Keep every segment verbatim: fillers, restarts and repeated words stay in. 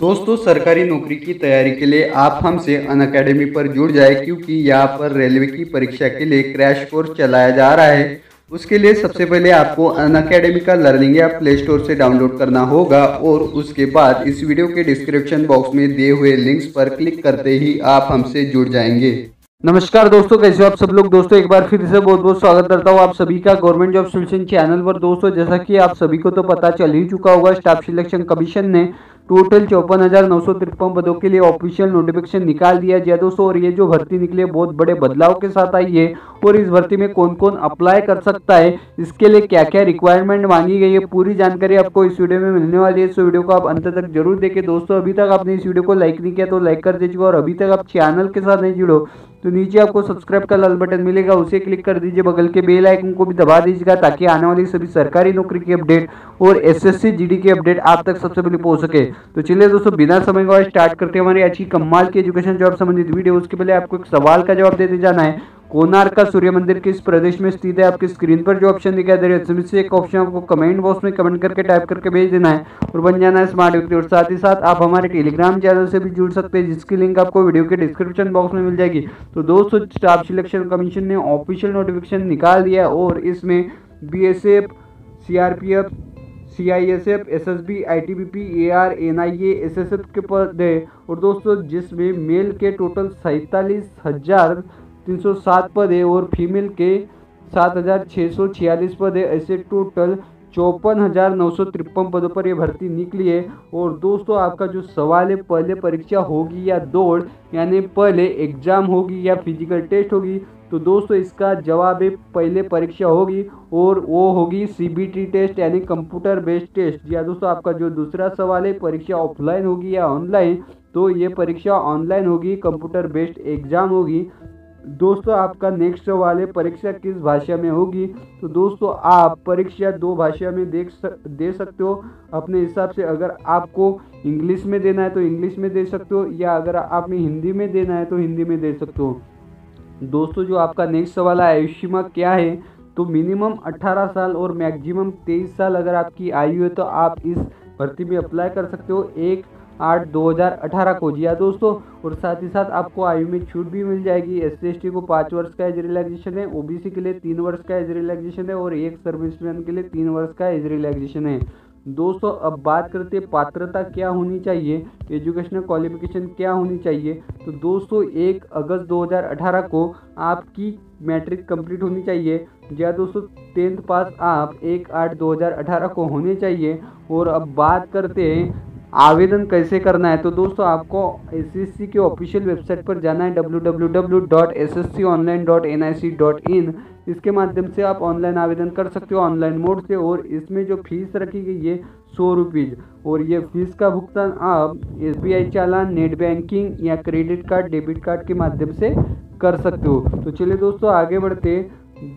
दोस्तों सरकारी नौकरी की तैयारी के लिए आप हमसे अनअकैडमी पर जुड़ जाए, क्योंकि यहाँ पर रेलवे की परीक्षा के लिए क्रैश कोर्स चलाया जा रहा है। उसके लिए सबसे पहले आपको अनअकैडमी का लर्निंग ऐप प्ले स्टोर से डाउनलोड करना होगा और उसके बाद इस वीडियो के डिस्क्रिप्शन बॉक्स में दिए हुए लिंक्स पर क्लिक करते ही आप हमसे जुड़ जाएंगे। नमस्कार दोस्तों, कैसे हो आप सब लोग। दोस्तों एक बार फिर से बहुत बहुत स्वागत करता हूँ आप सभी का गवर्नमेंट जॉब सोल्यूशन चैनल पर। दोस्तों जैसा कि आप सभी को तो पता चल ही चुका होगा, स्टाफ सिलेक्शन कमीशन ने टोटल चौपन हज़ार नौ सौ तिरपन पदों के लिए ऑफिशियल नोटिफिकेशन निकाल दिया गया दोस्तों। और ये जो भर्ती निकली है बहुत बड़े बदलाव के साथ आई है और इस भर्ती में कौन कौन अप्लाई कर सकता है, इसके लिए क्या क्या रिक्वायरमेंट मांगी गई है, पूरी जानकारी आपको इस वीडियो में मिलने वाली है। इस वीडियो को आप अंत तक जरूर देखें। दोस्तों अभी तक आपने इस वीडियो को लाइक नहीं किया तो लाइक कर दीजिएगा और अभी तक आप चैनल के साथ नहीं जुड़ो तो नीचे आपको सब्सक्राइब का लाल बटन मिलेगा, उसे क्लिक कर दीजिए। बगल के बेल आइकन को भी दबा दीजिएगा ताकि आने वाली सभी सरकारी नौकरी की अपडेट और एसएससी जीडी की अपडेट आप तक सबसे पहले पहुंच सके। तो चलिए दोस्तों बिना समय गवाए स्टार्ट करते हैं हमारी अच्छी कमाल की एजुकेशन जॉब संबंधित वीडियो। उसके पहले आपको एक सवाल का जवाब देते जाना है, कोणार्क का सूर्य मंदिर किस प्रदेश में स्थित है। आपकी स्क्रीन पर जो ऑप्शन दिखाई दे रहे हैं उसमें से एक ऑप्शन आपको कमेंट बॉक्स में कमेंट करके टाइप करके भेज देना है और बन जाना है स्मार्ट व्यक्ति। और साथ ही साथ आप हमारे टेलीग्राम चैनल से भी जुड़ सकते हैं, जिसकी लिंक आपको वीडियो के डिस्क्रिप्शन बॉक्स में मिल जाएगी। तो दोस्तों स्टाफ सिलेक्शन कमीशन ने ऑफिशियल नोटिफिकेशन निकाल दिया और इसमें B S F, C R P F, C I S F, S S B, I T B P, A R, N I A, S S F के पद है। और दोस्तों जिसमें मेल के टोटल सैंतालीस हज़ार तीन सौ सात पद है और फीमेल के सात हज़ार छः सौ छियालीस पद है। ऐसे टोटल चौपन हज़ार नौ सौ तिरपन पदों पर यह भर्ती निकली है। और दोस्तों आपका जो सवाल है, पहले परीक्षा होगी या दौड़, यानी पहले एग्ज़ाम होगी या फिजिकल टेस्ट होगी, तो दोस्तों इसका जवाब है पहले परीक्षा होगी और वो होगी सीबीटी टेस्ट यानी कंप्यूटर बेस्ड टेस्ट। या दोस्तों आपका जो दूसरा सवाल है, परीक्षा ऑफलाइन होगी या ऑनलाइन, तो ये परीक्षा ऑनलाइन होगी, कंप्यूटर बेस्ड एग्ज़ाम होगी। दोस्तों आपका नेक्स्ट सवाल है परीक्षा किस भाषा में होगी, तो दोस्तों आप परीक्षा दो भाषा में देख सक, दे सकते हो अपने हिसाब से। अगर आपको इंग्लिश में देना है तो इंग्लिश में दे सकते हो, या अगर आप में हिंदी में देना है तो हिंदी में दे सकते हो। दोस्तों जो आपका नेक्स्ट सवाल है आयु सीमा क्या है, तो मिनिमम अट्ठारह साल और मैक्सिमम तेईस साल अगर आपकी आयु है तो आप इस भर्ती में अप्लाई कर सकते हो एक आठ दो हज़ार अठारह को जिया दोस्तों। और साथ ही साथ आपको आयु में छूट भी मिल जाएगी। एस सी एस टी को पाँच वर्ष का एज रिलैक्सेशन है, ओ बी सी के लिए तीन वर्ष का एज रिलैक्सेशन है और एक सर्विसमैन के लिए तीन वर्ष का एज रिलैक्सेशन है। दोस्तों अब बात करते हैं पात्रता क्या होनी चाहिए, एजुकेशनल क्वालिफिकेशन क्या होनी चाहिए। तो दोस्तों एक अगस्त दो हज़ार अठारह को आपकी मैट्रिक कंप्लीट होनी चाहिए, या दोस्तों टेंथ पास आप एक आठ दो हज़ार अठारह को होने चाहिए। और अब बात करते हैं आवेदन कैसे करना है, तो दोस्तों आपको एसएससी के ऑफिशियल वेबसाइट पर जाना है W W W dot S S C online dot N I C dot in. इसके माध्यम से आप ऑनलाइन आवेदन कर सकते हो ऑनलाइन मोड से। और इसमें जो फीस रखी गई है सौ रुपीज़, और ये फीस का भुगतान आप एसबीआई चालान, नेट बैंकिंग या क्रेडिट कार्ड, डेबिट कार्ड के माध्यम से कर सकते हो। तो चलिए दोस्तों आगे बढ़ते।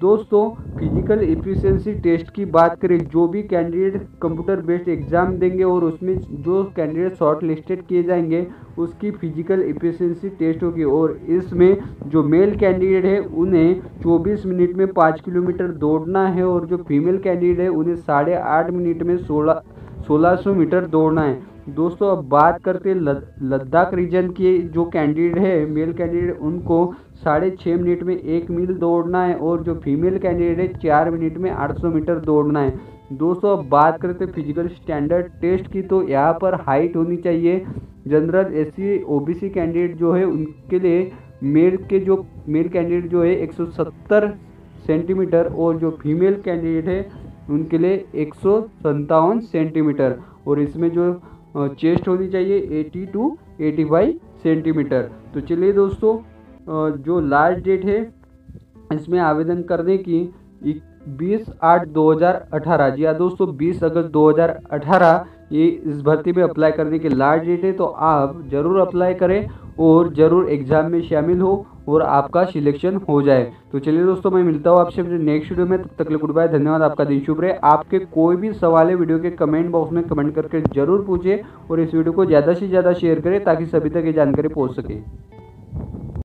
दोस्तों फिजिकल एफिशिएंसी टेस्ट की बात करें, जो भी कैंडिडेट कंप्यूटर बेस्ड एग्ज़ाम देंगे और उसमें जो कैंडिडेट शॉर्ट लिस्टेड किए जाएंगे उसकी फिजिकल एफिशिएंसी टेस्ट होगी। और इसमें जो मेल कैंडिडेट है उन्हें चौबीस मिनट में पाँच किलोमीटर दौड़ना है और जो फीमेल कैंडिडेट है उन्हें साढ़े आठ मिनट में सोलह सोलह सौ मीटर दौड़ना है। दोस्तों अब बात करते लद्दाख रीजन के जो कैंडिडेट है, मेल कैंडिडेट, उनको साढ़े छः मिनट में एक मील दौड़ना है और जो फीमेल कैंडिडेट है चार मिनट में आठ सौ मीटर दौड़ना है। दोस्तों अब बात करते फिजिकल स्टैंडर्ड टेस्ट की, तो यहाँ पर हाइट होनी चाहिए। जनरल, एससी, ओबीसी कैंडिडेट जो है उनके लिए मेल के जो मेल कैंडिडेट जो है एक सौ सत्तर सेंटीमीटर और जो फीमेल कैंडिडेट है उनके लिए एक सौ सत्तावन सेंटीमीटर। और इसमें जो चेस्ट होनी चाहिए अस्सी टू पचासी सेंटीमीटर। तो चलिए दोस्तों जो लास्ट डेट है इसमें आवेदन करने की बीस आठ दो हज़ार अठारह, जी हाँ दोस्तों बीस अगस्त दो हज़ार अठारह ये इस भर्ती में अप्लाई करने की लास्ट डेट है। तो आप ज़रूर अप्लाई करें और ज़रूर एग्ज़ाम में शामिल हो और आपका सिलेक्शन हो जाए। तो चलिए दोस्तों मैं मिलता हूँ आपसे अपने नेक्स्ट वीडियो में, तब तक के लिए गुड बाय, धन्यवाद, आपका दिन शुभ रहे। आपके कोई भी सवाल है वीडियो के कमेंट बॉक्स में कमेंट करके जरूर पूछें और इस वीडियो को ज़्यादा से ज़्यादा शेयर करें ताकि सभी तक ये जानकारी पहुँच सके।